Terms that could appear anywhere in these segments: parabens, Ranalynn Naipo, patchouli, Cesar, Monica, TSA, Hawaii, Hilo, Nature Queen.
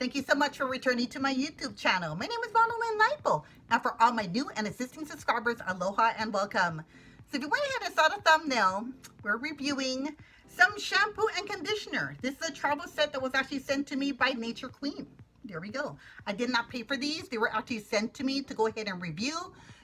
Thank you so much for returning to my YouTube channel. My name is Ranalynn Naipo, and for all my new and existing subscribers, aloha and welcome. So if you went ahead and saw the thumbnail, we're reviewing some shampoo and conditioner. This is a travel set that was actually sent to me by Nature Queen. There we go. I did not pay for these. They were actually sent to me to go ahead and review.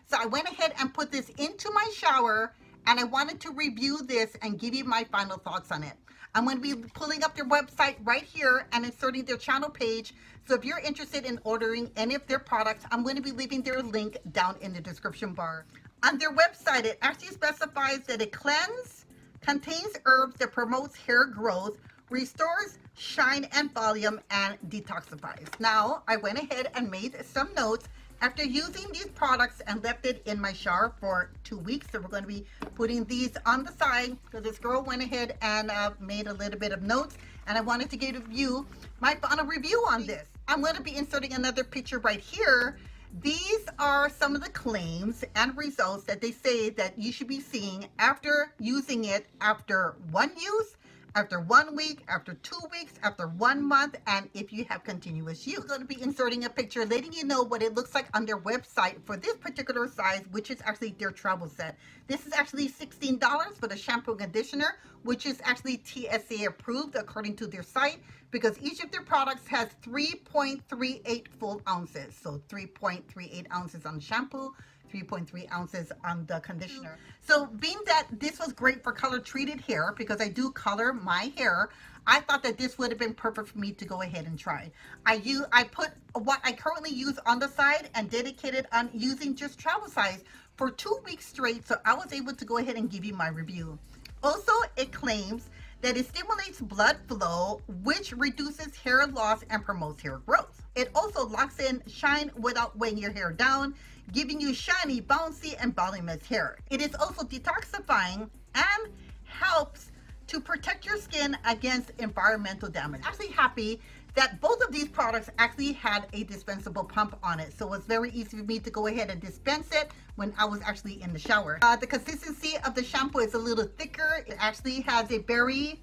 So I went ahead and put this into my shower, and I wanted to review this and give you my final thoughts on it. I'm going to be pulling up their website right here and inserting their channel page. So if you're interested in ordering any of their products, I'm going to be leaving their link down in the description bar. On their website, it actually specifies that it cleanses, contains herbs that promotes hair growth, restores shine and volume, and detoxifies. Now, I went ahead and made some notes after using these products and left it in my shower for 2 weeks. So we're going to be putting these on the side. So this girl went ahead and made a little bit of notes, and I wanted to give you my final review on this. I'm going to be inserting another picture right here. These are some of the claims and results that they say that you should be seeing after using it, after one use, after 1 week, after 2 weeks, after 1 month, and if you have continuous use. I'm going to be inserting a picture letting you know what it looks like on their website for this particular size, which is actually their travel set. This is actually $16 for the shampoo and conditioner, which is actually TSA approved according to their site, because each of their products has 3.38 full ounces. So 3.38 ounces on shampoo, 3.3 ounces on the conditioner. So being that this was great for color treated hair, because I do color my hair, I thought that this would have been perfect for me to go ahead and try. I put what I currently use on the side and dedicated on using just travel size for 2 weeks straight, so I was able to go ahead and give you my review. Also, it claims that it stimulates blood flow, which reduces hair loss and promotes hair growth. It also locks in shine without weighing your hair down, giving you shiny, bouncy, and voluminous hair. It is also detoxifying and helps to protect your skin against environmental damage. I'm actually happy that both of these products actually had a dispensable pump on it, so it was very easy for me to go ahead and dispense it when I was actually in the shower. The consistency of the shampoo is a little thicker. It actually has a very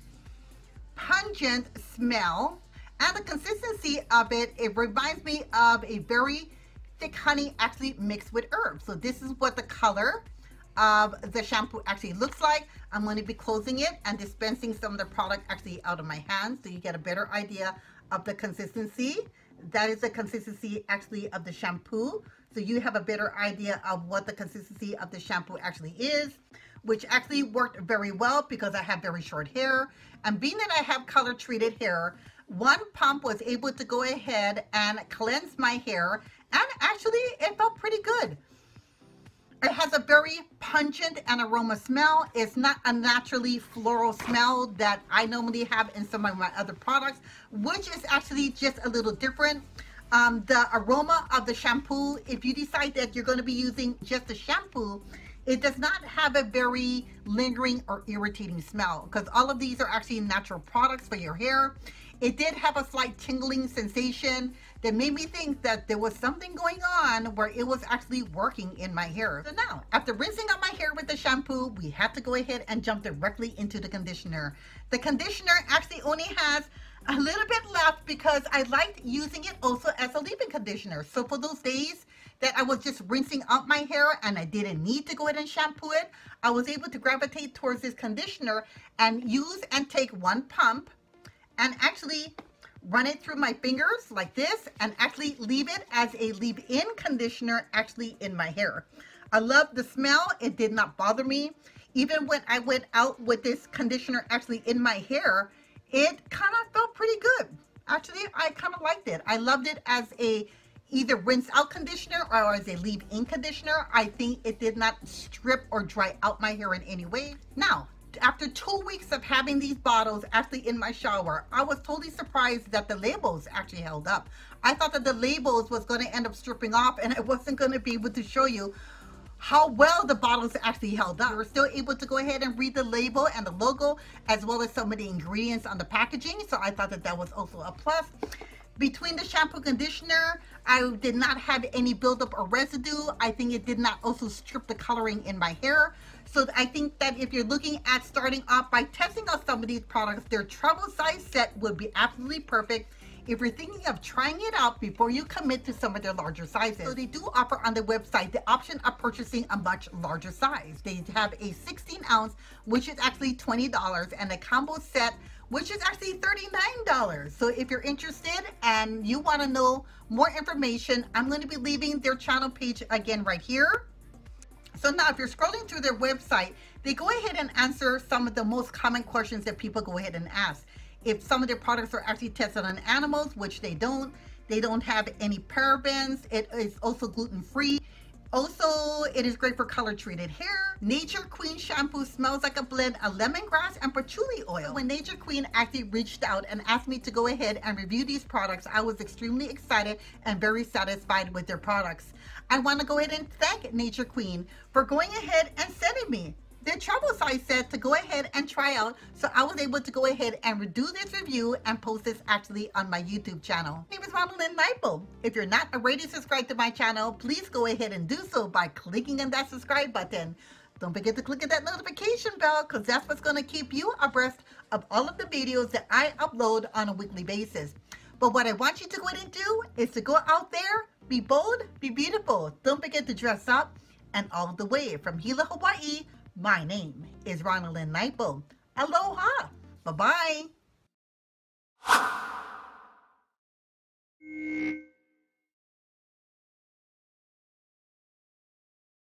pungent smell, and the consistency of it, it reminds me of a very thick honey actually mixed with herbs. So this is what the color of the shampoo actually looks like. I'm going to be closing it and dispensing some of the product actually out of my hands, so you get a better idea of the consistency. That is the consistency actually of the shampoo, so you have a better idea of what the consistency of the shampoo actually is, which actually worked very well because I have very short hair, and being that I have color treated hair, one pump was able to go ahead and cleanse my hair, and actually it felt pretty good. It has a very pungent and aroma smell. It's not a naturally floral smell that I normally have in some of my other products, which is actually just a little different. The aroma of the shampoo, if you decide that you're going to be using just the shampoo, it does not have a very lingering or irritating smell, because all of these are actually natural products for your hair. It did have a slight tingling sensation that made me think that there was something going on where it was actually working in my hair. So now, after rinsing out my hair with the shampoo, we have to go ahead and jump directly into the conditioner. The conditioner actually only has a little bit left because I liked using it also as a leave-in conditioner. So for those days that I was just rinsing out my hair and I didn't need to go ahead and shampoo it, I was able to gravitate towards this conditioner and use and take one pump and actually run it through my fingers like this and actually leave it as a leave-in conditioner actually in my hair. I love the smell. It did not bother me. Even when I went out with this conditioner actually in my hair, it kind of felt pretty good. Actually, I kind of liked it. I loved it as a either rinse out conditioner or as a leave-in conditioner. I think it did not strip or dry out my hair in any way. Now, after 2 weeks of having these bottles actually in my shower, I was totally surprised that the labels actually held up. I thought that the labels was going to end up stripping off and I wasn't going to be able to show you how well the bottles actually held up. We were still able to go ahead and read the label and the logo, as well as some of the ingredients on the packaging, so I thought that that was also a plus. Between the shampoo conditioner, I did not have any buildup or residue. I think it did not also strip the coloring in my hair. So I think that if you're looking at starting off by testing out some of these products, their travel size set would be absolutely perfect. if you're thinking of trying it out before you commit to some of their larger sizes. So they do offer on their website the option of purchasing a much larger size. They have a 16 ounce, which is actually $20, and a combo set, which is actually $39. So if you're interested and you want to know more information, I'm going to be leaving their channel page again right here. So now if you're scrolling through their website, they go ahead and answer some of the most common questions that people go ahead and ask. If some of their products are actually tested on animals, which they don't have any parabens. It is also gluten-free. Also, it is great for color-treated hair. Nature Queen shampoo smells like a blend of lemongrass and patchouli oil. When Nature Queen actually reached out and asked me to go ahead and review these products, I was extremely excited and very satisfied with their products. I want to go ahead and thank Nature Queen for going ahead and sending me their travel size set to go ahead and try out, so I was able to go ahead and do this review and post this actually on my YouTube channel. My name is Ranalynn Naipo. If you're not already subscribed to my channel, please go ahead and do so by clicking on that subscribe button. Don't forget to click on that notification bell, because that's what's going to keep you abreast of all of the videos that I upload on a weekly basis. But what I want you to go ahead and do is to go out there, be bold, be beautiful. Don't forget to dress up. And all the way from Hilo, Hawaii, my name is Ranalynn Naipo. Aloha. Bye-bye.